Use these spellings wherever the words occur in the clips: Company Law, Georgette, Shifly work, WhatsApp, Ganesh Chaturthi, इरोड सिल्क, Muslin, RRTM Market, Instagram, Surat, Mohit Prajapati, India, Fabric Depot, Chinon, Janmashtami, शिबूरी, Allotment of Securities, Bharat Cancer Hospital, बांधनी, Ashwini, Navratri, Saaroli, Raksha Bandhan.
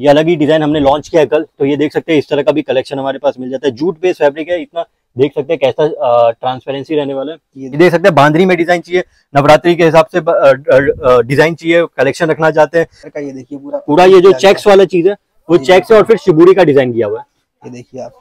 ये अलग ही डिजाइन हमने लॉन्च किया है कल। तो ये देख सकते हैं, इस तरह का भी कलेक्शन हमारे पास मिल जाता है। जूट बेस फैब्रिक है, इतना देख सकते हैं कैसा ट्रांसपेरेंसी रहने वाला है। ये देख सकते हैं, बांधनी में डिजाइन चाहिए, नवरात्रि के हिसाब से डिजाइन चाहिए, कलेक्शन रखना चाहते हैं। ये देखिए पूरा ये जो चेक्स वाला चीज है वो चेक्स है, और फिर शिबूरी का डिजाइन किया हुआ है। ये देखिए आप,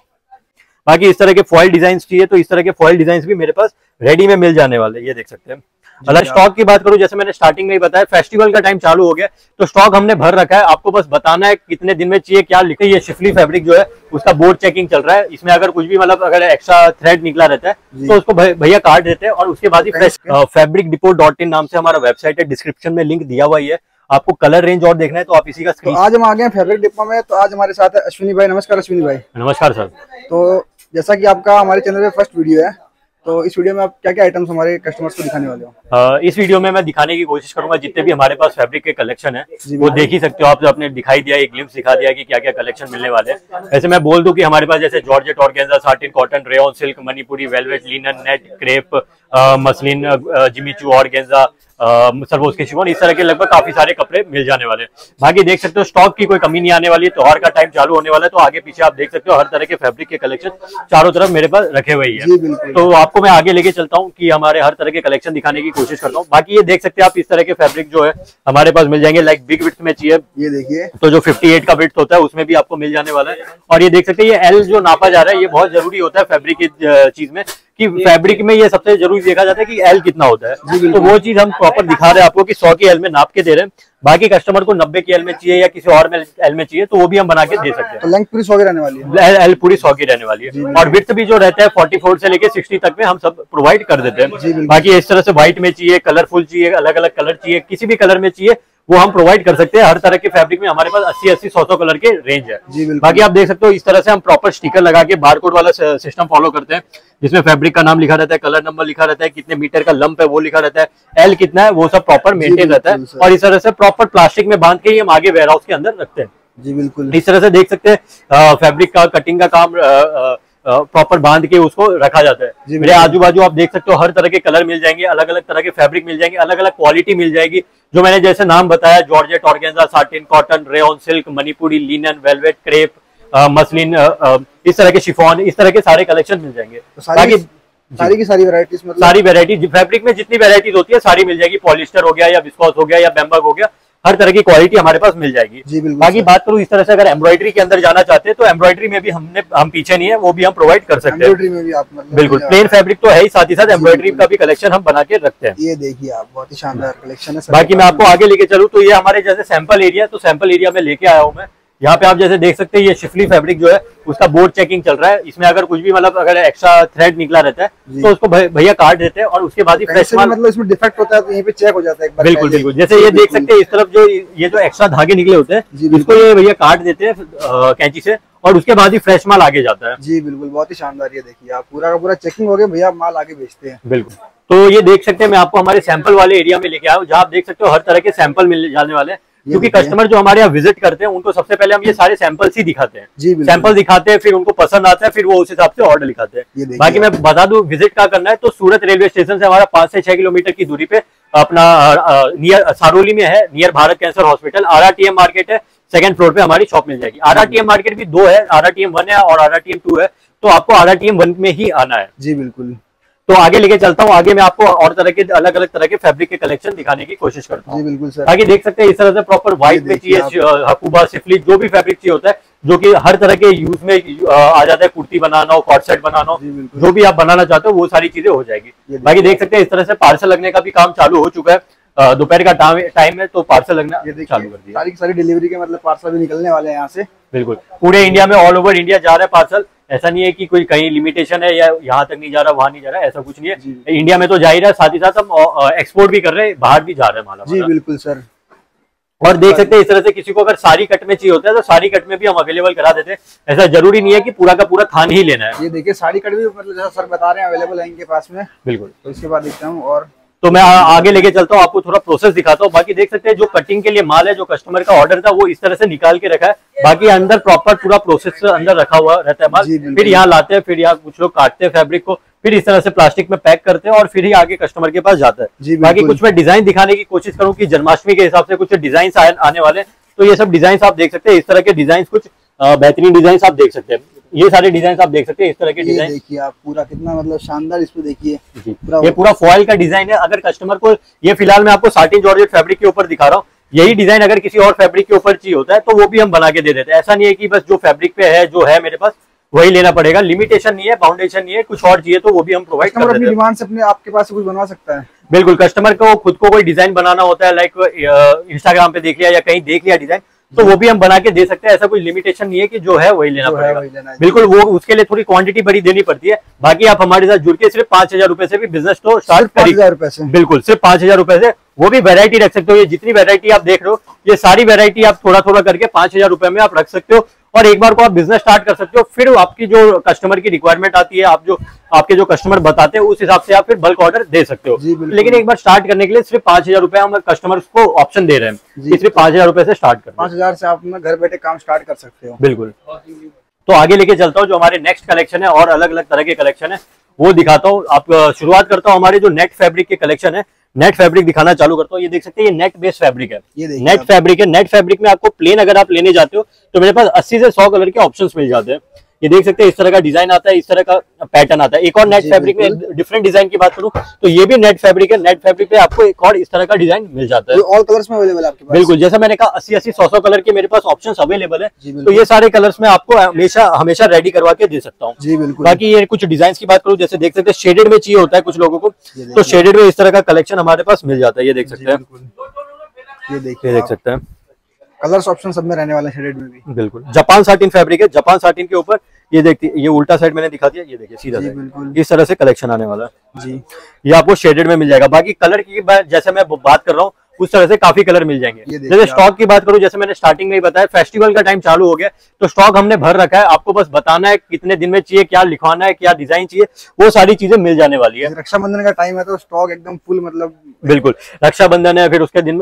बाकी इस तरह के फॉइल डिजाइन चाहिए तो इस तरह के फॉइल डिजाइन भी मेरे पास रेडी में मिल जाने वाले। ये देख सकते हैं। अगर स्टॉक की बात करूं, जैसे मैंने स्टार्टिंग में ही बताया, फेस्टिवल का टाइम चालू हो गया तो स्टॉक हमने भर रखा है। आपको बस बताना है कितने दिन में चाहिए, क्या लिखा है। ये शिफली फैब्रिक जो है उसका बोर्ड चेकिंग चल रहा है। इसमें अगर कुछ भी मतलब अगर एक्स्ट्रा थ्रेड निकला रहता है तो उसको भैया काट देते हैं। और उसके बाद ही फ्रेश फैब्रिक डिपो .in नाम से हमारा वेबसाइट है, डिस्क्रिप्शन में लिंक दिया हुआ है। आपको कलर रेंज और देखना है तो आप इसी का स्क्रीन। तो आज हम आ गए हैं फैब्रिक डिपो में। तो आज हमारे साथ है अश्विनी भाई। नमस्कार अश्विनी भाई। नमस्कार सर। तो जैसा कि आपका हमारे चैनल पे फर्स्ट वीडियो है, तो इस वीडियो में आप क्या क्या आइटम्स हमारे कस्टमर्स को दिखाने वाले हो? इस वीडियो में मैं दिखाने की कोशिश करूंगा जितने भी हमारे पास फैब्रिक के कलेक्शन है वो देख ही सकते हो आप। जो आपने दिखाई दिया, एक ग्लिम्स दिखा दिया कि क्या क्या कलेक्शन मिलने वाले हैं। वैसे मैं बोल दूं कि हमारे पास जैसे georgette, organza, satin, cotton, rayon, silk, Manipuri, velvet, linen, net, crepe, muslin, Jimmy Choo, organza, सर्वोस के शिफॉन, इस तरह के लगभग काफी सारे कपड़े मिल जाने वाले। बाकी देख सकते हो स्टॉक की कोई कमी नहीं आने वाली है। त्योहार का टाइम चालू होने वाला है तो आगे पीछे आप देख सकते हो हर तरह के फैब्रिक के कलेक्शन चारों तरफ मेरे पास रखे हुए हैं। तो आपको मैं आगे लेके चलता हूँ कि हमारे हर तरह के कलेक्शन दिखाने की कोशिश करता हूँ। बाकी ये देख सकते हैं आप, इस तरह के फैब्रिक जो है हमारे पास मिल जाएंगे। लाइक बिग विड्थ में चाहिए, ये देखिए, तो जो 58 का विड्थ होता है उसमें भी आपको मिल जाने वाला है। और ये देख सकते हैं, ये एल जो नापा जा रहा है ये बहुत जरूरी होता है फैब्रिक की चीज में, कि फैब्रिक में ये सबसे जरूरी देखा जाता है कि एल कितना होता है। तो वो चीज हम प्रॉपर दिखा रहे हैं आपको कि 100 की एल में नाप के दे रहे हैं। बाकी कस्टमर को 90 की एल में चाहिए या किसी और में एल में चाहिए तो वो भी हम बना के दे सकते हैं। तो लेंथ पूरी 100 की रहने वाली है, एल पूरी 100 की रहने वाली है। और विड्थ भी जो रहता है 44 से लेके 60 तक में हम सब प्रोवाइड कर देते हैं। बाकी इस तरह से व्हाइट में चाहिए, कलरफुल चाहिए, अलग अलग कलर चाहिए, किसी भी कलर में चाहिए वो हम प्रोवाइड कर सकते हैं। हर तरह के फैब्रिक में हमारे पास 80, 80, 100 कलर के रेंज है। बाकी आप देख सकते हो, इस तरह से हम प्रॉपर स्टिकर लगा के बारकोड वाला सिस्टम फॉलो करते हैं, जिसमें फैब्रिक का नाम लिखा रहता है, कलर नंबर लिखा रहता है, कितने मीटर का लंप है वो लिखा रहता है, एल कितना है वो सब प्रॉपर मेंटेन रहता है। और इस तरह से प्रॉपर प्लास्टिक में बांध के ही हम आगे वेयरहाउस के अंदर रखते हैं। जी बिल्कुल, इस तरह से देख सकते हैं फैब्रिक का कटिंग का काम प्रॉपर बांध के उसको रखा जाता है। मेरे आजू बाजू आप देख सकते हो हर तरह के कलर मिल जाएंगे, अलग अलग तरह के फैब्रिक मिल जाएंगे, अलग अलग क्वालिटी मिल जाएगी। जो मैंने जैसे नाम बताया, georgette, organza, satin, cotton, rayon, silk, Manipuri, linen, velvet, crepe, muslin, इस तरह के शिफॉन, इस तरह के सारे कलेक्शन मिल जाएंगे। तो सारी की सारी वैरायटीज, मतलब सारी वैरायटी फैब्रिक में जितनी वैरायटीज होती है सारी मिल जाएगी। पॉलिस्टर हो गया या विस्कॉस हो गया या बेम्बग हो गया, हर तरह की क्वालिटी हमारे पास मिल जाएगी। जी बिल्कुल। बाकी बात करूँ, इस तरह से अगर एम्ब्रॉयडरी के अंदर जाना चाहते हैं तो एम्ब्रॉयडरी में भी हम पीछे नहीं है, वो भी हम प्रोवाइड कर सकते हैं। एम्ब्रॉयडरी में भी आप बिल्कुल प्लेन फैब्रिक तो है ही, साथ ही साथ एम्ब्रॉयडरी का भी कलेक्शन हम बना के रखते हैं। ये देखिए आप, बहुत ही शानदार कलेक्शन है। बाकी मैं आपको आगे लेके चलूँ तो ये हमारे जैसे सैंपल एरिया, तो सैंपल एरिया में लेके आया हूँ मैं। यहाँ पे आप जैसे देख सकते हैं, ये शिफली फैब्रिक जो है उसका बोर्ड चेकिंग चल रहा है। इसमें अगर कुछ भी मतलब अगर एक्स्ट्रा थ्रेड निकला रहता है तो उसको भैया काट देते हैं। और उसके बाद ही फ्रेश माल, मतलब इसमें डिफेक्ट होता है तो यहीं पे चेक हो जाता है। बिल्कुल बिल्कुल, जैसे ये देख सकते हैं, इस तरफ जो ये जो एक्स्ट्रा धागे निकले होते हैं इसको ये भैया काट देते हैं कैंची से, और उसके बाद ही फ्रेश माल आगे जाता है। जी बिल्कुल, बहुत ही शानदार। ये देखिए आप, पूरा का पूरा चेकिंग हो गया, भैया माल आगे बेचते हैं। बिल्कुल, तो ये देख सकते हैं, मैं आपको हमारे सैंपल वाले एरिया में लेके आया हूँ, जहाँ आप देख सकते हो हर तरह के सैंपल मिल जाने वाले हैं। क्योंकि कस्टमर जो हमारे यहाँ विजिट करते हैं उनको सबसे पहले हम ये सारे सैंपल्स ही दिखाते हैं। सैंपल दिखाते हैं, फिर उनको पसंद आता है, फिर वो उस हिसाब से ऑर्डर लिखाते हैं। बाकी मैं बता दूं, विजिट का करना है तो सूरत रेलवे स्टेशन से हमारा 5 से 6 किलोमीटर की दूरी पे अपना नियर सारोली में है, near Bharat cancer hospital, RRTM market है, 2nd फ्लोर पे हमारी शॉप मिल जाएगी। RRTM मार्केट भी दो है, RRTM 1 है और RRTM 2 है, तो आपको RRTM 1 में ही आना है। जी बिल्कुल, तो आगे लेके चलता हूँ। आगे मैं आपको और तरह के अलग अलग तरह के फैब्रिक के कलेक्शन दिखाने की कोशिश करता हूँ। बिल्कुल सर। आगे देख सकते हैं, इस तरह से प्रॉपर व्हाइट में चाहिए, हकूबा, सिफली, जो भी फैब्रिक चाहिए होता है, जो कि हर तरह के यूज में आ जाता है। कुर्ती बनाना हो, कॉट सेट बनाना हो, जो भी आप बनाना चाहते हो वो सारी चीजें हो जाएगी। बाकी देख सकते हैं, इस तरह से पार्सल लगने का भी काम चालू हो चुका है। दोपहर का टाइम है तो पार्सल लगना चालू कर दिया। सारी डिलीवरी के मतलब पार्सल भी निकलने वाले हैं यहाँ से। बिल्कुल, पूरे इंडिया में, ऑल ओवर इंडिया जा रहा है पार्सल। ऐसा नहीं है कि कोई कहीं लिमिटेशन है या यहाँ तक नहीं जा रहा, वहाँ नहीं जा रहा, ऐसा कुछ नहीं है। इंडिया में तो जा ही रहा है, साथ ही साथ हम एक्सपोर्ट भी कर रहे हैं, बाहर भी जा रहे हैं माल। जी बिल्कुल सर। और देख सकते हैं, इस तरह से किसी को अगर सारी कट में चाहिए होता है तो सारी कट में भी हम अवेलेबल करा देते हैं। ऐसा जरूरी नहीं है कि पूरा का पूरा थान ही लेना है। ये देखिए, साड़ी कट भी मतलब जैसा सर बता रहे हैं अवेलेबल है इनके पास में। बिल्कुल, तो इसके बाद देखता हूँ, और तो मैं आगे लेके चलता हूँ, आपको थोड़ा प्रोसेस दिखाता हूँ। बाकी देख सकते हैं, जो कटिंग के लिए माल है, जो कस्टमर का ऑर्डर था, वो इस तरह से निकाल के रखा है। बाकी अंदर प्रॉपर पूरा प्रोसेस अंदर रखा हुआ रहता है माल। फिर यहाँ लाते हैं, फिर यहाँ कुछ लोग काटते हैं फैब्रिक को, फिर इस तरह से प्लास्टिक में पैक करते हैं, और फिर ही आगे कस्टमर के पास जाता है। बाकी कुछ मैं डिजाइन दिखाने की कोशिश करूँ कि जन्माष्टमी के हिसाब से कुछ डिजाइन आने वाले, तो ये सब डिजाइन आप देख सकते हैं, इस तरह के डिजाइन कुछ बेहतरीन डिजाइन आप देख सकते हैं। ये सारे डिजाइन आप देख सकते हैं, इस तरह के डिजाइन देखिए आप पूरा कितना मतलब शानदार। इसमें देखिए ये पूरा फॉइल का डिजाइन है। अगर कस्टमर को ये फिलहाल मैं आपको साटिन जॉर्जेट फैब्रिक के ऊपर दिखा रहा हूँ, यही डिजाइन अगर किसी और फैब्रिक के ऊपर चाहिए होता है तो वो भी हम बना के दे देते हैं। ऐसा नहीं है कि बस जो फैब्रिक पे है जो है मेरे पास वही लेना पड़ेगा, लिमिटेशन नहीं है, फाउंडेशन नहीं है, कुछ और चाहिए तो वो भी हम प्रोवाइड कर देते हैं। अपनी डिमांड से अपने आपके पास कुछ बनवा सकता है। बिल्कुल, कस्टमर को खुद को कोई डिजाइन बनाना होता है, लाइक इंस्टाग्राम पे देख लिया या कहीं देख लिया डिजाइन, तो वो भी हम बना के दे सकते हैं। ऐसा कोई लिमिटेशन नहीं है कि जो है वही लेना पड़ेगा। बिल्कुल, वो उसके लिए थोड़ी क्वांटिटी बड़ी देनी पड़ती है। बाकी आप हमारे साथ जुड़ के सिर्फ 5,000 रुपए से भी बिजनेस तो स्टार्ट करिए। बिल्कुल, सिर्फ 5,000 रुपए से वो भी वैरायटी रख सकते हो। ये जितनी वैरायटी आप देख रहे हो ये सारी वैरायटी आप थोड़ा थोड़ा करके 5,000 रुपए में आप रख सकते हो और एक बार को आप बिजनेस स्टार्ट कर सकते हो। फिर आपकी जो कस्टमर की रिक्वायरमेंट आती है, आप जो आपके जो कस्टमर बताते हैं उस हिसाब से आप फिर बल्क ऑर्डर दे सकते हो। लेकिन एक बार स्टार्ट करने के लिए सिर्फ 5,000 रुपए हम कस्टमर्स को ऑप्शन दे रहे हैं। सिर्फ 5,000 रुपए से स्टार्ट कर, 5,000 से आप घर बैठे काम स्टार्ट कर सकते हो। बिल्कुल, तो आगे लेके चलता हूँ जो हमारे नेक्स्ट कलेक्शन है और अलग अलग तरह के कलेक्शन है वो दिखाता हूँ। आप शुरुआत करता हूँ हमारे जो नेट फैब्रिक के कलेक्शन है, नेट फैब्रिक दिखाना चालू करता हूँ। ये देख सकते हैं ये नेट बेस्ड फैब्रिक है, नेट फैब्रिक है। नेट फैब्रिक में आपको प्लेन अगर आप लेने जाते हो तो मेरे पास 80 से 100 कलर के ऑप्शंस मिल जाते हैं। ये देख सकते हैं इस तरह का डिजाइन आता है, इस तरह का पैटर्न आता है। एक और नेट फैब्रिक में डिफरेंट डिजाइन की बात करूँ तो ये भी नेट फैब्रिक है। नेट फैब्रिक में आपको एक और इस तरह का डिजाइन मिल जाता है, ऑल कलर्स में अवेलेबल है आपके पास। बिल्कुल, जैसा मैंने कहा 80, 100 कलर के मेरे पास ऑप्शंस अवेलेबल है, तो ये सारे कलर्स में आपको हमेशा रेडी करवा के दे सकता हूँ। बाकी ये कुछ डिजाइन की बात करूँ, जैसे देख सकते हैं शेडेड में चाहिए होता है कुछ लोगों को, तो शेडेड में इस तरह का कलेक्शन हमारे पास मिल जाता है। ये देख सकते हैं, देख सकते हैं कलर्स ऑप्शन सब में रहने वाला शेडेड में भी। बिल्कुल, जापान साटिन फैब्रिक है। जापान साटिन के ऊपर ये देखिए, ये उल्टा साइड मैंने दिखा दिया, ये देखिए सीधा साइड, इस तरह से कलेक्शन आने वाला है जी। ये आपको शेडेड में मिल जाएगा। बाकी कलर की जैसे मैं बात कर रहा हूँ उस तरह से काफी कलर मिल जाएंगे। जैसे स्टॉक की बात करूं, जैसे मैंने स्टार्टिंग में ही बताया फेस्टिवल का टाइम चालू हो गया तो स्टॉक हमने भर रखा है। आपको बस बताना है कितने दिन में चाहिए, क्या लिखवाना है, क्या डिजाइन चाहिए, वो सारी चीजें मिल जाने वाली है। रक्षाबंधन का टाइम है तो स्टॉक एकदम फुल, मतलब बिल्कुल रक्षाबंधन है, फिर उसके दिन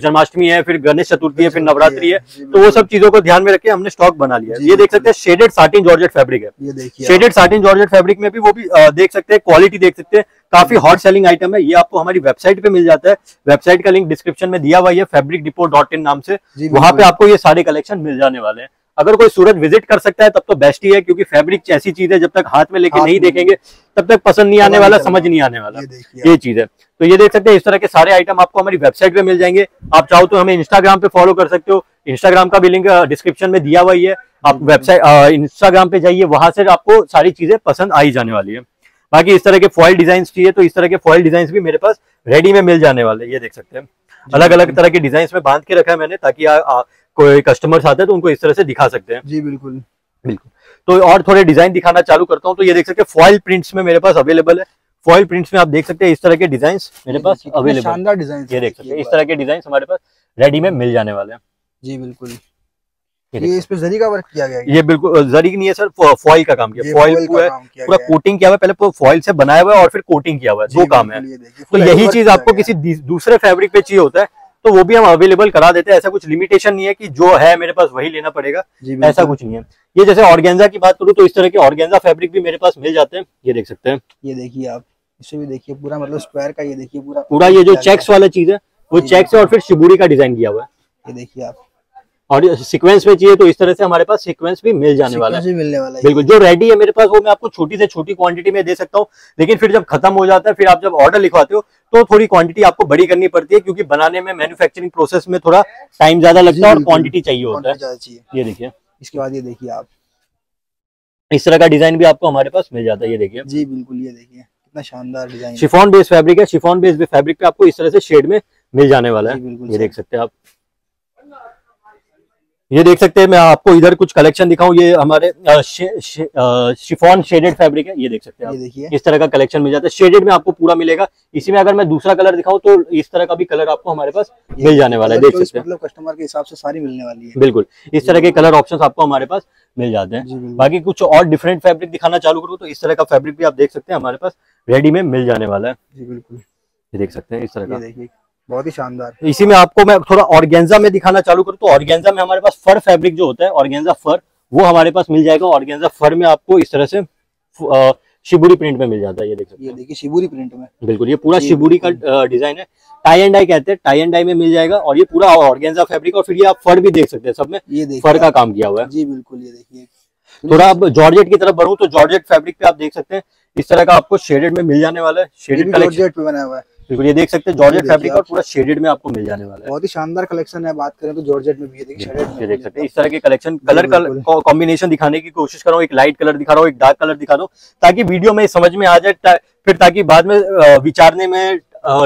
जन्माष्टमी है, फिर गणेश चतुर्थी है, फिर नवरात्रि है, तो वो सब चीजों को ध्यान में रखकर हमने स्टॉक बना लिया है। ये देख सकते हैं शेडेड साटिन जॉर्जेट फैब्रिक है। शेडेड साटिन जॉर्जेट फैब्रिक में भी वो भी देख सकते हैं, क्वालिटी देख सकते हैं, काफी हॉट सेलिंग आइटम है। ये आपको हमारी वेबसाइट पे मिल जाता है, वेबसाइट का लिंक डिस्क्रिप्शन में दिया हुआ है, fabricdepot.in नाम से, वहां पे आपको ये सारे कलेक्शन मिल जाने वाले हैं। अगर कोई सूरत विजिट कर सकता है तब तो बेस्ट ही है, क्योंकि फैब्रिक ऐसी चीज है जब तक हाथ में लेके नहीं देखेंगे तब तक पसंद नहीं आने वाला, समझ नहीं आने वाला, ये चीज है। तो ये देख सकते हैं इस तरह के सारे आइटम आपको हमारी वेबसाइट पे मिल जाएंगे। आप चाहो तो हमें इंस्टाग्राम पे फॉलो कर सकते हो, इंस्टाग्राम का भी लिंक डिस्क्रिप्शन में दिया हुआ है। आप वेबसाइट इंस्टाग्राम पे जाइए, वहां से आपको सारी चीजें पसंद आई जाने वाली है। बाकी इस तरह के फॉइल डिजाइन चाहिए तो इस तरह के फॉइल डिजाइन भी मेरे पास रेडी में मिल जाने वाले। ये देख सकते हैं अलग अलग तरह के डिजाइन में बांध के रखा है मैंने, ताकि कोई कस्टमर्स आते हैं तो उनको इस तरह से दिखा सकते हैं। जी बिल्कुल बिल्कुल, तो और थोड़े डिजाइन दिखाना चालू करता हूँ। तो ये देख सकते हैं फॉइल प्रिंट्स में मेरे पास अवेलेबल है। फॉइल प्रिंट्स में आप देख सकते हैं इस तरह के डिजाइन मेरे पास अवेलेबल, शानदार डिजाइन। ये देख सकते हैं इस तरह के डिजाइन हमारे पास रेडी में मिल जाने वाले हैं। जी बिल्कुल, ये इस पे जरी का वर्क किया गया है। ये बिल्कुल जरी नहीं है सर, फॉइल का काम किया, फॉइल हुआ है, पूरा कोटिंग किया हुआ है, पहले फॉइल से बनाया हुआ है और फिर कोटिंग किया हुआ है, दो काम है। तो यही चीज आपको किसी दूसरे फैब्रिक पे चाहिए होता है तो वो भी हम अवेलेबल करा देते हैं। ऐसा कुछ लिमिटेशन नहीं है कि जो है मेरे पास वही लेना पड़ेगा, ऐसा कुछ नहीं है। ये जैसे ऑर्गेन्जा की बात करूँ तो इस तरह के ऑर्गेन्जा फैब्रिक भी मेरे पास मिल जाते हैं। ये देख सकते हैं, ये देखिए आप, इसे भी देखिए पूरा मतलब स्क्वायर का, ये देखिए पूरा ये जो चेक्स वाला चीज है वो चेक्स है और फिर शिबुरी का डिजाइन किया हुआ है। ये देखिए आप, और सीक्वेंस में चाहिए तो इस तरह से हमारे पास सीक्वेंस भी मिल जाने वाला है। बिल्कुल, जो रेडी है मेरे पास वो मैं आपको छोटी से छोटी क्वांटिटी में दे सकता हूँ, लेकिन फिर जब खत्म हो जाता है, फिर आप जब ऑर्डर लिखवाते हो तो थोड़ी क्वांटिटी आपको बड़ी करनी पड़ती है, क्योंकि बनाने में मैन्युफैक्चरिंग प्रोसेस में थोड़ा टाइम ज्यादा लगता है और क्वांटिटी चाहिए होता है। ये देखिए, इसके बाद ये देखिए आप, इस तरह का डिजाइन भी आपको हमारे पास मिल जाता है। ये देखिए जी बिल्कुल, ये देखिए कितना शानदार डिजाइन। शिफॉन बेस्ड फैब्रिक है, शिफॉन बेस्ड फैब्रिक पे आपको इस तरह से शेड में मिल जाने वाला है। ये देख सकते हैं आप, ये देख सकते हैं। मैं आपको इधर कुछ कलेक्शन दिखाऊं, ये हमारे शिफॉन शेडेड फैब्रिक है। ये देख सकते हैं आप, देखिए इस तरह का कलेक्शन मिल जाता है। शेडेड में आपको पूरा मिलेगा। इसी में अगर मैं दूसरा कलर दिखाऊं तो इस तरह का भी कलर आपको हमारे पास मिल जाने वाला है। देख सकते हैं, मतलब कस्टमर के हिसाब से सारी मिलने वाली है। बिल्कुल, इस तरह के कलर ऑप्शन आपको हमारे पास मिल जाते हैं। बाकी कुछ और डिफरेंट फैब्रिक दिखाना चालू करूँ तो इस तरह का फैब्रिक भी आप देख सकते हैं हमारे पास रेडी में मिल जाने वाला है। जी बिल्कुल, ये देख सकते हैं इस तरह का, बहुत ही शानदार। इसी में आपको मैं थोड़ा ऑर्गेन्जा में दिखाना चालू करूँ तो ऑर्गेन्जा में हमारे पास फर फैब्रिक जो होता है, ऑर्गेन्जा फर, वो हमारे पास मिल जाएगा। ऑर्गेन्जा फर में आपको इस तरह से शिबूरी प्रिंट में मिल जाता है, ये देख सकते हैं, ये देखिए शिबूरी प्रिंट में, बिल्कुल ये पूरा शिबूरी का डिजाइन है। टाई एंड डाई कहते हैं, टाई एंड डाई में मिल जाएगा। और ये पूरा ऑर्गेन्जा फैब्रिक, और फिर ये आप फर भी देख सकते हैं, सब में ये फर का काम किया हुआ है जी, बिल्कुल। ये देखिए थोड़ा अब जॉर्जेट की तरफ बढ़ूं तो जॉर्जेट फैब्रिक पे आप देख सकते हैं इस तरह का आपको शेडेड में मिल जाने वाला है, शेडेड जॉर्जेट पे बना हुआ है, बिल्कुल ये देख सकते हैं जॉर्जेट फैब्रिक और पूरा शेडेड में आपको मिल जाने वाला है। बहुत ही शानदार कलेक्शन है, बात करें तो जॉर्जेट में भी देख सकते हैं इस तरह के कलेक्शन। कलर कॉम्बिनेशन दिखाने की कोशिश कर रहा हूं, एक लाइट कलर दिखा रहा हूं, एक डार्क कलर दिखा रहा हूं, ताकि वीडियो में समझ में आ जाए, फिर ताकि बाद में विचारने में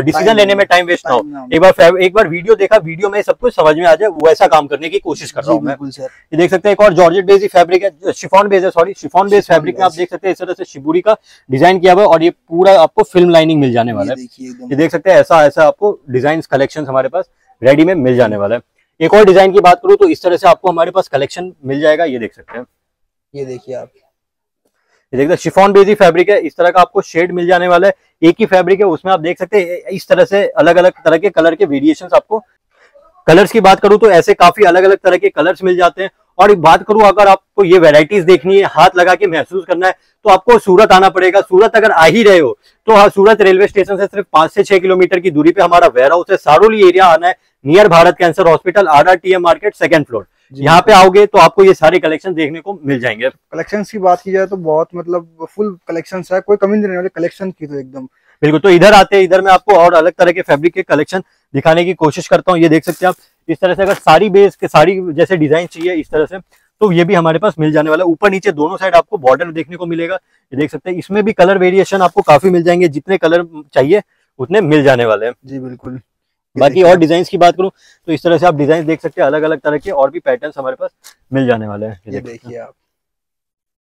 डिसीजन लेने में टाइम वेस्ट ना हो। एक बार वीडियो देखा, वीडियो में सब कुछ समझ में आ जाए, वैसा काम करने की कोशिश कर रहा हूँ मैं। ये देख सकते हैं एक और जॉर्जेट बेस फैब्रिक है, शिफॉन बेस है, सॉरी शिफॉन बेस फैब्रिक में आप देख सकते हैं इस तरह से शिबूरी का डिजाइन किया हुआ है और ये पूरा आपको फिल्म लाइनिंग मिल जाने वाला है। ये देख सकते हैं ऐसा ऐसा आपको डिजाइन कलेक्शन हमारे पास रेडी में मिल जाने वाला है। एक और डिजाइन की बात करूँ तो इस तरह से आपको हमारे पास कलेक्शन मिल जाएगा, ये देख सकते हैं, ये देखिए आप, ये देखिए शिफॉन बेजी फैब्रिक है, इस तरह का आपको शेड मिल जाने वाला है। एक ही फैब्रिक है, उसमें आप देख सकते हैं इस तरह से अलग अलग तरह के कलर के वेरिएशंस आपको। कलर्स की बात करूं तो ऐसे काफी अलग अलग तरह के कलर्स मिल जाते हैं। और बात करूं अगर आपको ये वैरायटीज देखनी है, हाथ लगा के महसूस करना है, तो आपको सूरत आना पड़ेगा। सूरत अगर आ ही रहे हो तो सूरत रेलवे स्टेशन से सिर्फ 5 से 6 किलोमीटर की दूरी पे हमारा वेयर हाउस है, सारोली एरिया आना है, near Bharat cancer hospital, RRTM market, 2nd floor. यहाँ पे आओगे तो आपको ये सारे कलेक्शन देखने को मिल जाएंगे। कलेक्शंस की बात की जाए तो बहुत मतलब फुल कलेक्शंस है, कोई कमी नहीं रहने वाली कलेक्शन की, तो एकदम बिल्कुल। तो इधर आते हैं, इधर मैं आपको और अलग तरह के फैब्रिक के कलेक्शन दिखाने की कोशिश करता हूँ। ये देख सकते हैं आप इस तरह से, अगर साड़ी बेस के साड़ी जैसे डिजाइन चाहिए इस तरह से, तो ये भी हमारे पास मिल जाने वाला है। ऊपर नीचे दोनों साइड आपको बॉर्डर देखने को मिलेगा, ये देख सकते हैं। इसमें भी कलर वेरिएशन आपको काफी मिल जाएंगे, जितने कलर चाहिए उतने मिल जाने वाले हैं जी, बिल्कुल। बाकी और डिजाइन की बात करूं तो इस तरह से आप डिजाइन देख सकते हैं, अलग अलग तरह के और भी पैटर्न्स हमारे पास मिल जाने वाले हैं। ये देखिए आप,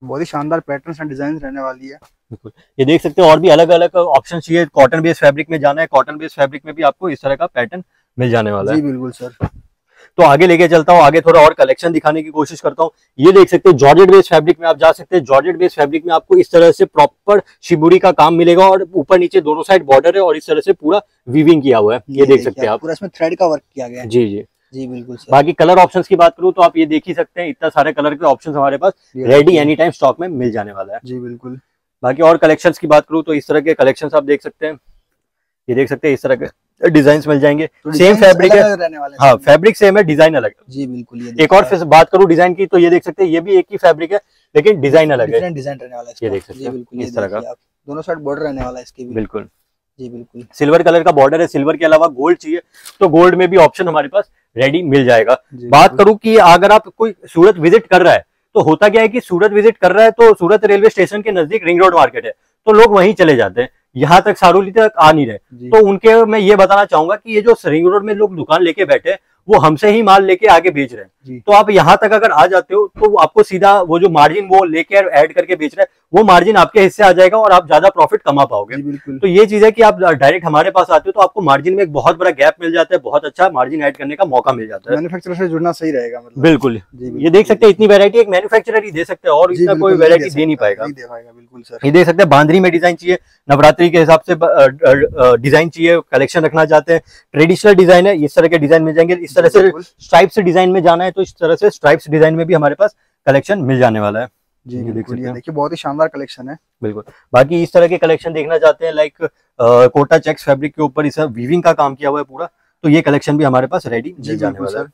बहुत ही शानदार पैटर्न्स एंड डिजाइन रहने वाली है, बिल्कुल ये देख सकते हैं। और भी अलग अलग ऑप्शन चाहिए, कॉटन बेस फैब्रिक में जाना है, कॉटन बेस फैब्रिक में भी आपको इस तरह का पैटर्न मिल जाने वाला है, बिल्कुल सर। तो आगे लेके चलता हूँ, आगे थोड़ा और कलेक्शन दिखाने की कोशिश करता हूँ। ये देख सकते हैं जॉर्जेट बेस फैब्रिक में आप जा सकते हैं। जॉर्जेट बेस फैब्रिक में आपको इस तरह से प्रॉपर शिबूरी का काम मिलेगा और ऊपर नीचे दोनों साइड बॉर्डर है और इस तरह से पूरा वीविंग किया हुआ है, ये देख सकते हैं आप, पूरा इसमें थ्रेड का वर्क किया गया है जी जी जी, बिल्कुल। बाकी कलर ऑप्शंस की बात करूं तो आप ये देख ही सकते हैं, इतना सारे कलर के ऑप्शंस हमारे पास रेडी एनी टाइम स्टॉक में मिल जाने वाला है जी, बिल्कुल। बाकी और कलेक्शंस की बात करूं तो इस तरह के कलेक्शंस आप देख सकते हैं, ये देख सकते हैं इस तरह के डिजाइन्स मिल जाएंगे। सेम फैब्रिक है, हाँ फैब्रिक सेम है, डिजाइन अलग है जी, बिल्कुल। एक और फिर बात करूं डिजाइन की तो ये देख सकते हैं, ये भी एक ही फैब्रिक है लेकिन डिजाइन अलग है, डिजाइन रहने वाला है, ये देख सकते हैं इस तरह का, दोनों साइड बॉर्डर रहने वाला है इसकी, बिल्कुल जी, बिल्कुल। सिल्वर कलर का बॉर्डर है, सिल्वर के अलावा गोल्ड चाहिए तो गोल्ड में भी ऑप्शन हमारे पास रेडी मिल जाएगा। बात करूं कि अगर आप कोई सूरत विजिट कर रहा है तो होता क्या है कि सूरत विजिट कर रहा है तो सूरत रेलवे स्टेशन के नजदीक रिंग रोड मार्केट है, तो लोग वहीं चले जाते हैं, यहाँ तक सारोली तक आ नहीं रहे। तो उनके मैं ये बताना चाहूंगा कि ये जो रिंग रोड में लोग दुकान लेके बैठे वो हमसे ही माल लेके आगे बेच रहे हैं, तो आप यहाँ तक अगर आ जाते हो तो आपको सीधा वो जो मार्जिन वो लेके ऐड करके बेच रहे हैं वो मार्जिन आपके हिस्से आ जाएगा और आप ज्यादा प्रॉफिट कमा पाओगे। तो ये चीज है कि आप डायरेक्ट हमारे पास आते हो तो आपको मार्जिन में एक बहुत बड़ा गैप मिल जाता है, बहुत अच्छा मार्जिन ऐड करने का मौका मिल जाता है, मैन्युफैक्चरर से जुड़ना सही रहेगा बिल्कुल। ये देख सकते हैं इतनी वेरायटी एक मैन्युफैक्चरर ही दे सकते हैं और इसका कोई वेरायटी दे नहीं पाएगा, बिल्कुल सर। ये देख सकते हैं बांधनी में डिजाइन चाहिए, नवरात्रि के हिसाब से डिजाइन चाहिए, कलेक्शन रखना चाहते हैं, ट्रेडिशनल डिजाइन है, इस तरह के डिजाइन मिल जाएंगे। इस तरह से स्ट्राइप्स डिजाइन में जाना है तो इस तरह से स्ट्राइप्स डिजाइन में भी हमारे पास कलेक्शन मिल जाने वाला है जी, बिल्कुल। देखिए बहुत ही शानदार कलेक्शन है, बिल्कुल। बाकी इस तरह के कलेक्शन देखना चाहते हैं लाइक कोटा चेक्स फैब्रिक के ऊपर इस वीविंग का काम किया हुआ है पूरा, तो ये कलेक्शन भी हमारे पास रेडी मिल जाने वाला है।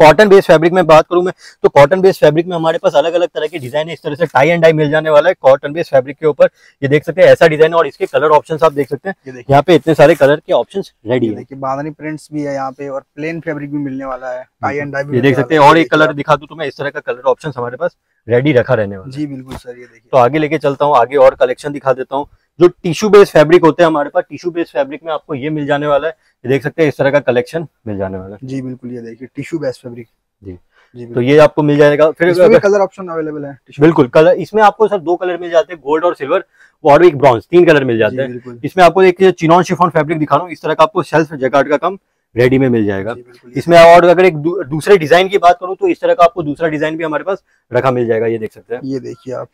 कॉटन बेस फैब्रिक में बात करूं मैं तो कॉटन बेस फैब्रिक में हमारे पास अलग अलग तरह के डिजाइन है, इस तरह से टाई एंड डाई मिल जाने वाला है कॉटन बेस फैब्रिक के ऊपर, ये देख सकते हैं ऐसा डिजाइन है और इसके कलर ऑप्शंस आप देख सकते हैं, यहाँ पे इतने सारे कलर के ऑप्शंस रेडी है। बांधनी प्रिंट्स भी है यहाँ पे और प्लेन फैब्रिक भी मिलने वाला है, टाई एंड डाई भी देख सकते हैं। और एक कलर दिखा दूं तो मैं, इस तरह का कलर ऑप्शन हमारे पास रेडी रखा रहने वाला जी, बिल्कुल सर। ये देखिए तो आगे लेके चलता हूँ, आगे और कलेक्शन दिखा देता हूँ। जो टिश्यू बेस्ड फैब्रिक होते हैं हमारे पास, टिश्यू बेस्ड फैब्रिक में आपको ये मिल जाने वाला है, ये देख सकते हैं इस तरह का कलेक्शन मिल जाने वाला है जी, बिल्कुल। ये देखिए टिश्यू बेस्ड फैब्रिक जी, तो ये आपको मिल जाएगा। फिर इसमें कलर ऑप्शन अवेलेबल है, बिल्कुल कलर इसमें आपको सर 2 कलर मिल जाते हैं, गोल्ड और सिल्वर और एक ब्रॉन्ज, 3 कलर मिल जाते हैं। इसमें आपको एक चिनॉन शिफॉन फैब्रिक दिखा रहा हूँ, इस तरह का आपको सेल्फ जैकार्ड का काम रेडी में मिल जाएगा इसमें। और अगर एक दूसरे डिजाइन की बात करूँ तो इस तरह का आपको दूसरा डिजाइन भी हमारे पास रखा मिल जाएगा, ये देख सकते हैं। ये देखिए आप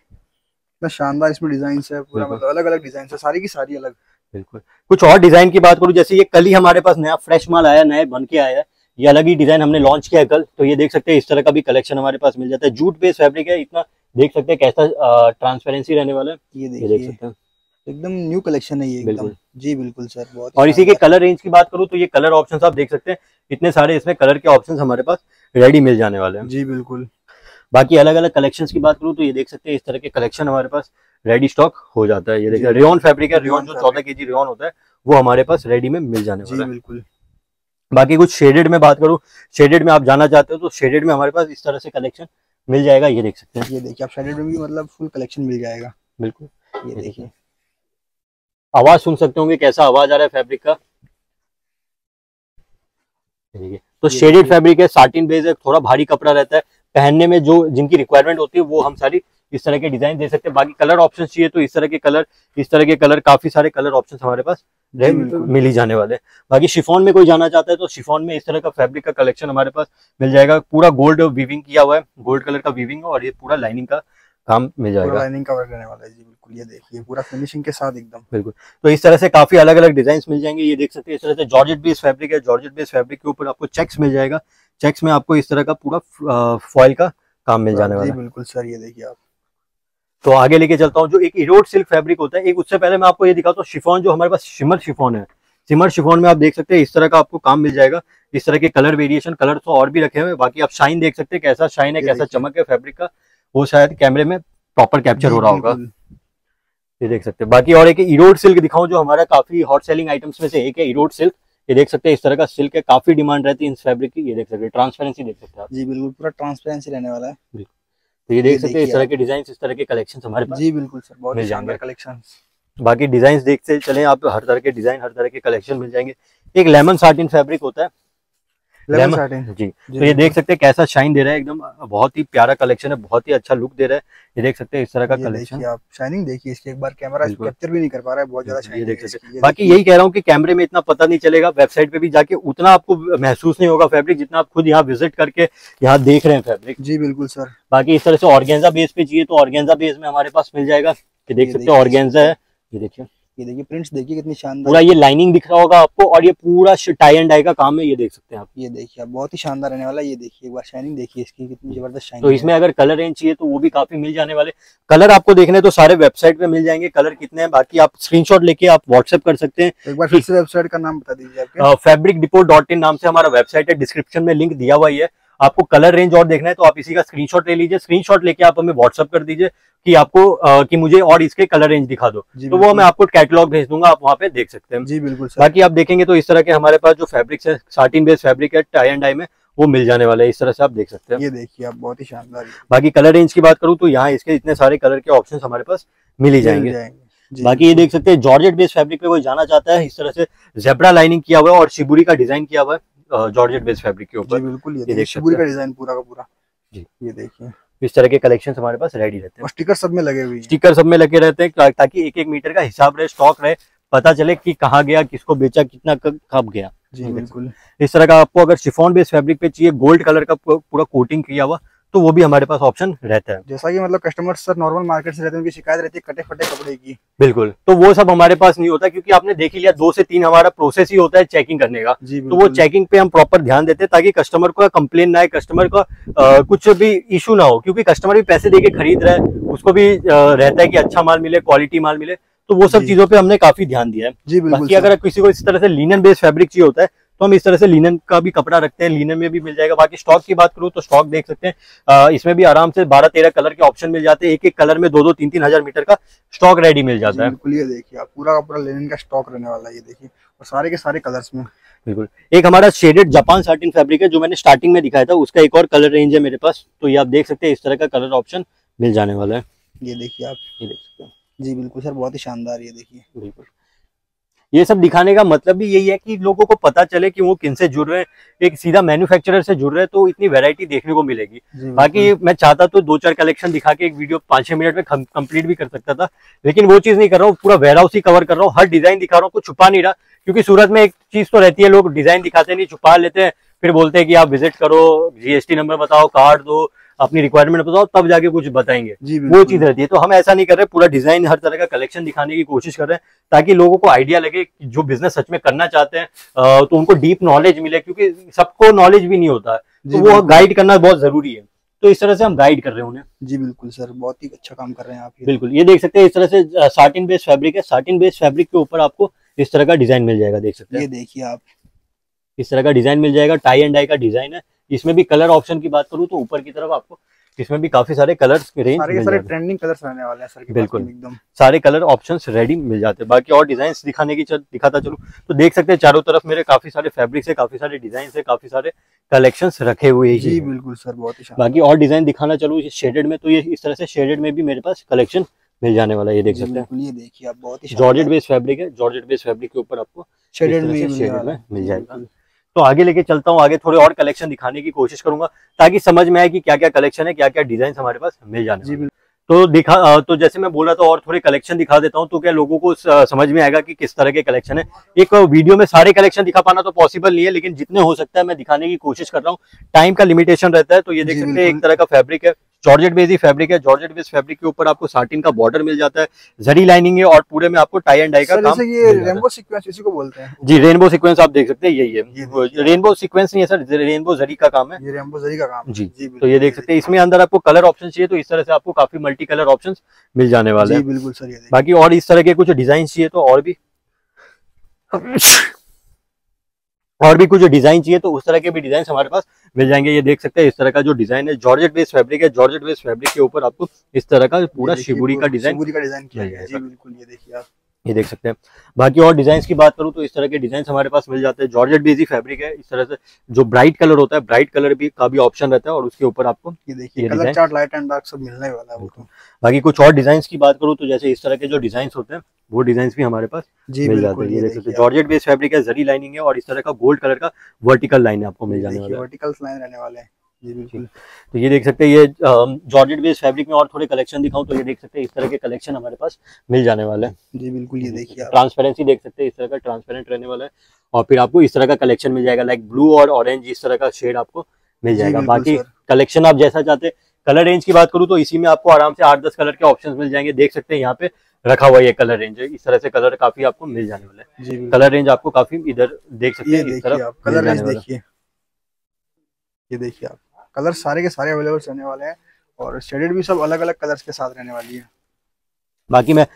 शानदार, इसमें डिजाइन्स है पूरा, मतलब अलग अलग डिजाइन्स है, सारी की सारी अलग, बिल्कुल। कुछ और डिजाइन की बात करूं जैसे ये कल ही हमारे पास नया फ्रेश माल आया, नए बन के आया है, ये अलग ही डिजाइन हमने लॉन्च किया है कल, तो ये देख सकते हैं इस तरह का भी कलेक्शन हमारे पास मिल जाता है। जूट बेस्ड फैब्रिक है, इतना देख सकते हैं कैसा ट्रांसपेरेंसी रहने वाला है, ये देख सकते हैं एकदम न्यू कलेक्शन है ये एकदम। जी बिल्कुल सर, बहुत। और इसी के कलर रेंज की बात करूं तो ये कलर ऑप्शंस आप देख सकते हैं, इतने सारे इसमें कलर के ऑप्शंस हमारे पास रेडी मिल जाने वाले हैं। जी बिल्कुल। बाकी अलग अलग कलेक्शंस की बात करूं तो ये देख सकते हैं, इस तरह के कलेक्शन हमारे पास रेडी स्टॉक हो जाता है। ये देखिए रेयॉन फैब्रिक है, रेयॉन जो 14 kg रेयॉन होता है वो हमारे पास रेडी में मिल जाने वाला है। बिल्कुल। बाकी कुछ शेडेड में बात करूं, शेडेड में आप जाना चाहते हो तो शेडेड में हमारे पास इस तरह से कलेक्शन मिल जाएगा। ये देख सकते हैं, ये देखिए आप शेडेड में भी मतलब फुल कलेक्शन मिल जाएगा। बिल्कुल, ये देखिए आवाज सुन सकते होंगे कैसा आवाज आ रहा है फैब्रिक का। तो शेडेड फैब्रिक है, साटिन बेस है, थोड़ा भारी कपड़ा रहता है, पहनने में जो जिनकी रिक्वायरमेंट होती है वो हम सारी इस तरह के डिजाइन दे सकते हैं। बाकी कलर ऑप्शंस चाहिए तो इस तरह के कलर काफी सारे कलर ऑप्शंस हमारे पास मिल ही जाने वाले हैं। बाकी शिफॉन में कोई जाना चाहता है तो शिफॉन में इस तरह का फैब्रिक का कलेक्शन हमारे पास मिल जाएगा। पूरा गोल्ड वीविंग किया हुआ है, गोल्ड कलर का वीविंग, और ये पूरा लाइनिंग का काम मिल जाएगा, लाइनिंग कवर करने वाला है। जी बिल्कुल, ये देखिए पूरा फिनिशिंग के साथ एकदम। बिल्कुल, तो इस तरह से काफी अलग अलग डिजाइन्स मिल जाएंगे। ये देख सकते हैं इस तरह से जॉर्जेट बेस फैब्रिक है, जॉर्जेट बेस फैब्रिक के ऊपर आपको चेक्स मिल जाएगा, चेक्स में आपको इस तरह का पूरा फॉइल का काम मिल जाने वाला है। बिल्कुल सर, ये देखिए आप। तो आगे लेके चलता हूँ, जो एक इरोड सिल्क फैब्रिक होता है, एक उससे पहले मैं आपको ये दिखाता हूँ शिफॉन, जो हमारे पास शिमर शिफॉन है। शिमर शिफॉन में आप देख सकते हैं इस तरह का आपको काम मिल जाएगा, इस तरह के कलर वेरिएशन, कलर तो और भी रखे हुए। बाकी आप शाइन देख सकते हैं कैसा शाइन है, कैसा चमक है फैब्रिक का, वो शायद कैमरे में प्रॉपर कैप्चर हो रहा होगा, ये देख सकते हैं। बाकी और एक इरोड सिल्क दिखाऊं जो हमारा काफी हॉट सेलिंग आइटम्स में से एक है, इरोड सिल्क। ये देख सकते हैं इस तरह का सिल्क है, काफी डिमांड रहती है इस फैब्रिक की। ये देख सकते हैं ट्रांसपेरेंसी देख सकते हैं। जी बिल्कुल, पूरा ट्रांसपेरेंसी रहने वाला है। तो ये देख सकते हैं इस तरह के डिजाइन, इस तरह के कलेक्शन हमारे पास। जी बिल्कुल सर, बहुत शानदार कलेक्शन। बाकी डिजाइन देखते चले आप, हर तरह के डिजाइन, हर तरह के कलेक्शन मिल जाएंगे। एक लेमन साटिन फैब्रिक होता है, जी। तो ये देख सकते हैं कैसा शाइन दे रहा है एकदम, बहुत ही प्यारा कलेक्शन है, बहुत ही अच्छा लुक दे रहा है। ये देख सकते हैं इस तरह का कलेक्शन, आप शाइनिंग देखिए इसके, एक बार कैमरा कैप्चर भी नहीं कर पा रहा है, बहुत ज्यादा शाइन देख सकते हैं। बाकी यही कह रहा हूँ कि कैमरे में इतना पता नहीं चलेगा, वेबसाइट पे भी जाके उतना आपको महसूस नहीं होगा फैब्रिक, जितना आप खुद यहाँ विजिट करके यहाँ देख रहे हैं फैब्रिक। जी बिल्कुल सर। बाकी इस तरह से ऑर्गेन्जा बेस पे चाहिए तो ऑर्गेन्जा बेस में हमारे पास मिल जाएगा। ये देख सकते हैं ऑर्गेन्जा है, ये देखिए, ये देखिए प्रिंट्स देखिए कितनी शानदार, पूरा ये लाइनिंग दिख रहा होगा आपको, और ये पूरा टाई एंड डाई का काम है। ये देख सकते हैं आप, ये देखिए आप, बहुत ही शानदार रहने वाला है। ये देखिए एक बार शाइनिंग देखिए इसकी कितनी जबरदस्त शाइनिंग। तो इसमें अगर कलर रेंज चाहिए तो वो भी काफी मिल जाने वाले, कलर आपको देखने तो सारे वेबसाइट पे मिल जाएंगे कलर कितने हैं। बाकी आप स्क्रीनशॉट लेके आप व्हाट्सएप कर सकते हैं। एक बार फिर से वेबसाइट का नाम बता दीजिए, fabricdepot.in नाम से हमारा वेबसाइट है, डिस्क्रिप्शन में लिंक दिया हुआ है। आपको कलर रेंज और देखना है तो आप इसी का स्क्रीनशॉट ले लीजिए, स्क्रीनशॉट लेके आप हमें व्हाट्सअप कर दीजिए कि आपको कि मुझे और इसके कलर रेंज दिखा दो, तो वो मैं आपको कैटलॉग भेज दूंगा, आप वहाँ पे देख सकते हैं। जी बिल्कुल। बाकी आप देखेंगे तो इस तरह के हमारे पास जो फैब्रिक्स है, साटिन बेस फैब्रिक है, टाई एंड डाई में वो मिल जाने वाला है। इस तरह से आप देख सकते हैं, ये देखिए आप, बहुत ही शानदार। बाकी कलर रेंज की बात करूँ तो यहाँ इसके इतने सारे कलर के ऑप्शन हमारे पास मिल ही जाएंगे। बाकी ये देख सकते हैं जॉर्जेट बेस फैब्रिक पे कोई जाना चाहता है, इस तरह से जेब्रा लाइनिंग किया हुआ है और शिबुरी का डिजाइन किया हुआ है जॉर्जेट बेस फैब्रिक के ऊपर। बिल्कुल, ये देखिए पूरी का डिजाइन पूरा का पूरा। जी ये देखिए इस तरह के कलेक्शन हमारे पास रेडी रहते हैं। स्टिकर सब में लगे हुए हैं, स्टिकर सब में लगे रहते हैं, ताकि 1-1 मीटर का हिसाब रहे, स्टॉक रहे, पता चले कि कहाँ गया, किसको बेचा, कितना कब गया। जी बिल्कुल। इस तरह का आपको अगर शिफॉन बेस फैब्रिक पे चाहिए, गोल्ड कलर का पूरा कोटिंग किया हुआ, तो वो भी हमारे पास ऑप्शन रहता है। जैसा कि मतलब कस्टमर्स सर नॉर्मल मार्केट से रहते हैं, उनकी शिकायत रहती है कटे फटे कपड़े की। बिल्कुल, तो वो सब हमारे पास नहीं होता, क्योंकि आपने देख ही लिया 2 से 3 हमारा प्रोसेस ही होता है चेकिंग करने का। तो वो चेकिंग पे हम प्रॉपर ध्यान देते हैं ताकि कस्टमर को कंप्लेन ना आए, कस्टमर का कुछ भी इशू ना हो, क्योंकि कस्टमर भी पैसे दे के खरीद रहा है, उसको भी रहता है कि अच्छा माल मिले, क्वालिटी माल मिले, तो वो सब चीजों पर हमने काफी ध्यान दिया है। जी बिल्कुल। अगर किसी को इस तरह से लिनन बेस्ड फैब्रिक चाहिए होता है तो हम इस तरह से लिनन का भी कपड़ा रखते हैं, लिनन में भी मिल जाएगा। बाकी स्टॉक की बात करूं तो स्टॉक देख सकते हैं, इसमें भी आराम से 12-13 कलर के ऑप्शन मिल जाते हैं, 1-1 कलर में 2-3 हजार मीटर का स्टॉक रेडी मिल जाता है। बिल्कुल, ये देखिए आप, पूरा पूरा लिनन का स्टॉक रहने वाला है। ये देखिए, और सारे के सारे कलर्स में। बिल्कुल, एक हमारा शेडेड जापान साटिन फैब्रिक है जो मैंने स्टार्टिंग में दिखाया था, उसका एक और कलर रेंज है मेरे पास, तो ये आप देख सकते हैं इस तरह का कलर ऑप्शन मिल जाने वाला है। ये देखिए आप, ये देख सकते हैं। जी बिल्कुल सर, बहुत ही शानदार। ये देखिए, बिल्कुल ये सब दिखाने का मतलब भी यही है कि लोगों को पता चले कि वो किनसे जुड़ रहे हैं, एक सीधा मैन्युफैक्चरर से जुड़ रहे हैं, तो इतनी वैरायटी देखने को मिलेगी। बाकी मैं चाहता तो 2-4 कलेक्शन दिखा के एक वीडियो 5-6 मिनट में कंप्लीट भी कर सकता था, लेकिन वो चीज नहीं कर रहा हूँ, पूरा वेयरहाउस ही कवर कर रहा हूँ, हर डिजाइन दिखा रहा हूँ, कुछ छुपा नहीं रहा, क्योंकि सूरत में एक चीज तो रहती है, लोग डिजाइन दिखाते नहीं, छुपा लेते हैं, फिर बोलते हैं कि आप विजिट करो, GST नंबर बताओ, कार्ड दो, अपनी रिक्वायरमेंट बताओ, तब जाके कुछ बताएंगे, वो चीज रहती है। तो हम ऐसा नहीं कर रहे, पूरा डिजाइन, हर तरह का कलेक्शन दिखाने की कोशिश कर रहे हैं, ताकि लोगों को आइडिया लगे कि जो बिजनेस सच में करना चाहते हैं तो उनको डीप नॉलेज मिले, क्योंकि सबको नॉलेज भी नहीं होता है, तो वो गाइड करना बहुत जरूरी है। तो इस तरह से हम गाइड कर रहे हैं उन्हें। जी बिल्कुल सर, बहुत ही अच्छा काम कर रहे हैं आप। बिल्कुल, ये देख सकते हैं इस तरह से साटिन बेस फैब्रिक है, साटिन बेस फैब्रिक के ऊपर आपको इस तरह का डिजाइन मिल जाएगा, देख सकते हैं। ये देखिए आप, इस तरह का डिजाइन मिल जाएगा, टाई एंड डाई का डिजाइन है। इसमें भी कलर ऑप्शन की बात करूँ तो ऊपर की तरफ आपको इसमें भी काफी सारे कलर्स के रेंज, सारे ट्रेंडिंग कलर्स रहने वाले हैं सर। बिल्कुल एकदम सारे कलर ऑप्शंस रेडी मिल जाते हैं। बाकी और डिजाइन दिखाने की दिखाता चलूं तो देख सकते हैं चारों तरफ मेरे काफी सारे फैब्रिक्स है, काफी सारे डिजाइन है, काफी सारे कलेक्शंस रखे हुए हैं। जी बिल्कुल सर, बहुत ही। बाकी और डिजाइन दिखाना चलूं शेडेड में, तो ये इस तरह से शेडेड में भी मेरे पास कलेक्शन मिल जाने वाला है, ये देख सकते हैं। ये देखिए आप, बहुत ही जॉर्जेट बेस फैब्रिक है, जॉर्जेट बेस फैब्रिक के ऊपर आपको शेडेड में मिल जाएगा। तो आगे लेके चलता हूँ, आगे थोड़े और कलेक्शन दिखाने की कोशिश करूंगा ताकि समझ में आए कि क्या क्या कलेक्शन है, क्या क्या डिजाइन हमारे पास मिल जाने हैं। तो दिखा, तो जैसे मैं बोल रहा था और थोड़े कलेक्शन दिखा देता हूँ तो क्या लोगों को समझ में आएगा कि किस तरह के कलेक्शन है। एक वीडियो में सारे कलेक्शन दिखा पाना तो पॉसिबल नहीं है, लेकिन जितने हो सकता है मैं दिखाने की कोशिश कर रहा हूँ, टाइम का लिमिटेशन रहता है। तो ये देख सकते हैं एक तरह का फैब्रिक है, जॉर्जेट बेस ही फैब्रिक है। जॉर्जेट बेस फैब्रिक के ऊपर आपको साटिन का बॉर्डर मिल जाता है, जरी लाइनिंग है और पूरे में आपको टाई एंड डाई का काम। ये रेनबो सीक्वेंस इसी को बोलते हैं। जी रेनबो सीक्वेंस आप देख सकते हैं, यही है। रेनबो सीक्वेंस नहीं है सर, रेनबो जरी का काम है, ये रेनबो जरी का काम। जी जी, तो ये देख सकते हैं। इसमें अंदर आपको कलर ऑप्शन चाहिए तो इस तरह से आपको काफी मल्टी कलर ऑप्शन मिल जाने वाले हैं। बिल्कुल सर। बाकी और इस तरह के कुछ डिजाइन चाहिए तो और भी कुछ डिजाइन चाहिए तो उस तरह के भी डिजाइन हमारे पास मिल जाएंगे। ये देख सकते हैं इस तरह का जो डिजाइन है, जॉर्जेट बेस फैब्रिक है। जॉर्जेट बेस फैब्रिक के ऊपर आपको इस तरह का पूरा शिबुरी का डिजाइन किया गया है। जी बिल्कुल, ये देखिए आप, ये देख सकते हैं। बाकी और डिजाइन की बात करूं तो इस तरह के डिजाइन हमारे पास मिल जाते हैं। जॉर्जेट बेस ही फैब्रिक है, इस तरह से जो ब्राइट कलर होता है, ब्राइट कलर भी का भी ऑप्शन रहता है और उसके ऊपर आपको ये देखिए colour chart light and dark सब मिलने वाला है। बाकी कुछ और डिजाइन की बात करूँ तो जैसे इस तरह के जो डिजाइन होते हैं वो डिजाइन भी हमारे पास मिल जाते हैं। ये देख सकते हैं जॉर्जेट बेस फैब्रिक है, जरी लाइनिंग है और इस तरह का गोल्ड कलर का वर्टिकल लाइन आपको मिल जाने वाला है, वर्टिकल लाइन रहने वाले हैं। जी बिल्कुल, तो ये देख सकते हैं। ये जॉर्जेट बेस फैब्रिक में और थोड़े कलेक्शन दिखाऊं तो ये देख सकते हैं इस तरह के कलेक्शन हमारे पास मिल जाने वाले हैं। जी बिल्कुल, ये देखिए। ट्रांसपेरेंसी देख सकते हैं, इस तरह का ट्रांसपेरेंट रहने वाला है और फिर आपको इस तरह का कलेक्शन मिल जाएगा, लाइक ब्लू और ऑरेंज इस तरह का शेड आपको मिल जाएगा। बाकी कलेक्शन आप जैसा चाहते। कलर रेंज की बात करूँ तो इसी में आपको आराम से 8-10 कलर के ऑप्शन मिल जाएंगे, देख सकते हैं। यहाँ पे रखा हुआ ये कलर रेंज है, इस तरह से कलर काफी आपको मिल जाने वाला है। कलर रेंज आपको काफी इधर देख सकते हैं, इस तरह कलर रेंज देखिए। ये देखिए आप, कलर सारे के सारे अवेलेबल रहने वाले हैं और शेडेड भी सब अलग अलग कलर्स के साथ रहने वाली है। बाकी मैं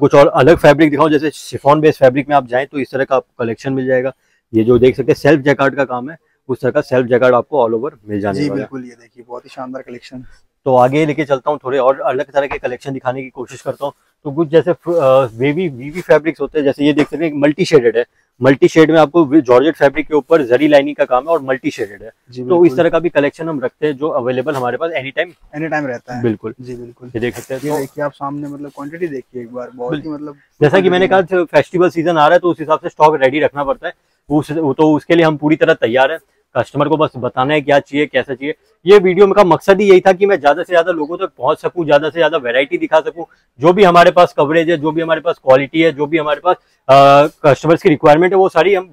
कुछ और अलग फैब्रिक दिखाऊं, जैसे शिफॉन बेस फैब्रिक में आप जाएं तो इस तरह का आपको कलेक्शन मिल जाएगा। ये जो देख सकते हैं सेल्फ जैकार्ड का काम है, उस तरह का सेल्फ जैकार्ड आपको ऑल ओवर मिल जाने वाला है। बिल्कुल, ये देखिए, बहुत ही शानदार कलेक्शन। तो आगे लेके चलता हूँ, थोड़े और अलग तरह के कलेक्शन दिखाने की कोशिश करता हूँ। तो कुछ जैसे वीवी फैब्रिक्स होते हैं, जैसे ये देख सकते हैं मल्टी शेडेड है। मल्टी शेड में आपको जॉर्जेट फैब्रिक के ऊपर जरी लाइनिंग का काम है और मल्टी शेडेड है, तो इस तरह का भी कलेक्शन हम रखते हैं जो अवेलेबल हमारे पास एनी टाइम रहता है। बिल्कुल जी बिल्कुल, ये देख सकते हैं। ये देखिए आप सामने, मतलब क्वांटिटी देखिए एक बार, बहुत ही मतलब जैसा कि मैंने कहा फेस्टिवल सीजन आ रहा है तो उस हिसाब से स्टॉक रेडी रखना पड़ता है, तो उसके लिए हम पूरी तरह तैयार है। कस्टमर को बस बताना है क्या चाहिए, कैसा चाहिए। ये वीडियो का मकसद ही यही था कि मैं ज्यादा से ज्यादा लोगों तक पहुंच सकूं, ज्यादा से ज्यादा वैरायटी दिखा सकूं। जो भी हमारे पास कवरेज है, जो भी हमारे पास क्वालिटी है, जो भी हमारे पास कस्टमर्स की रिक्वायरमेंट है, वो सारी हम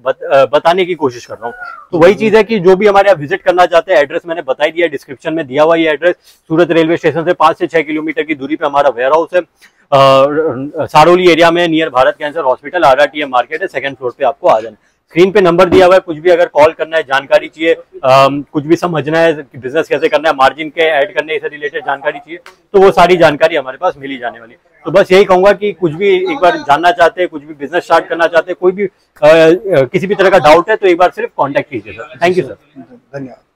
बताने की कोशिश कर रहा हूँ। तो वही चीज है कि जो भी हमारे यहाँ विजिट करना चाहते हैं, एड्रेस मैंने बता दिया, डिस्क्रिप्शन में दिया हुआ ये एड्रेस। सूरत रेलवे स्टेशन से 5 से 6 किलोमीटर की दूरी पर हमारा वेयर हाउस है, सारोली एरिया में, near Bharat cancer hospital, RRTM market है, 2nd फ्लोर पे आपको आ जाना। स्क्रीन पे नंबर दिया हुआ है, कुछ भी अगर कॉल करना है, जानकारी चाहिए, कुछ भी समझना है कि बिजनेस कैसे करना है, मार्जिन के ऐड करने से रिलेटेड जानकारी चाहिए तो वो सारी जानकारी हमारे पास मिली जाने वाली है। तो बस यही कहूंगा कि कुछ भी एक बार जानना चाहते हैं, कुछ भी बिजनेस स्टार्ट करना चाहते हैं, कोई भी किसी भी तरह का डाउट है तो एक बार सिर्फ कॉन्टेक्ट कीजिए सर। थैंक यू सर, धन्यवाद।